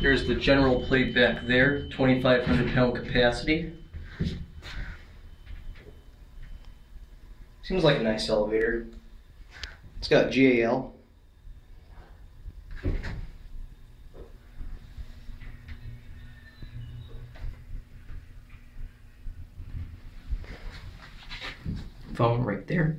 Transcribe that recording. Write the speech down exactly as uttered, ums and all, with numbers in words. There's the general plate back there, twenty-five hundred pound capacity. Seems like a nice elevator. It's got G A L. Phone right there.